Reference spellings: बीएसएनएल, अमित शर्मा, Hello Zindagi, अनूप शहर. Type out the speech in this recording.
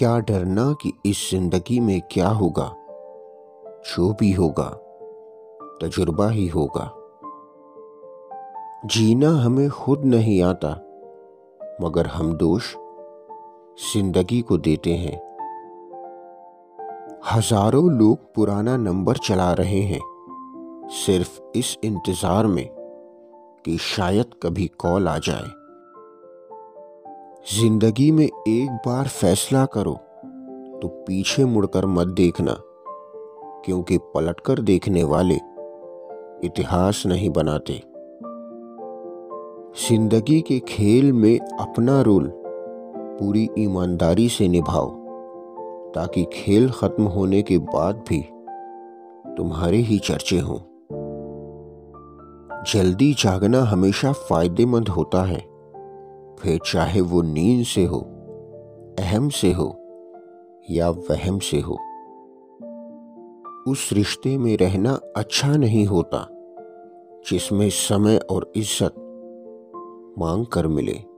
क्या डरना कि इस जिंदगी में क्या होगा, जो भी होगा तजुर्बा ही होगा। जीना हमें खुद नहीं आता, मगर हम दोष जिंदगी को देते हैं। हजारों लोग पुराना नंबर चला रहे हैं, सिर्फ इस इंतजार में कि शायद कभी कॉल आ जाए। जिंदगी में एक बार फैसला करो तो पीछे मुड़कर मत देखना, क्योंकि पलटकर देखने वाले इतिहास नहीं बनाते। जिंदगी के खेल में अपना रोल पूरी ईमानदारी से निभाओ, ताकि खेल खत्म होने के बाद भी तुम्हारे ही चर्चे हों। जल्दी जागना हमेशा फायदेमंद होता है, फिर चाहे वो नींद से हो, अहम से हो या वहम से हो। उस रिश्ते में रहना अच्छा नहीं होता जिसमें समय और इज्जत मांग कर मिले।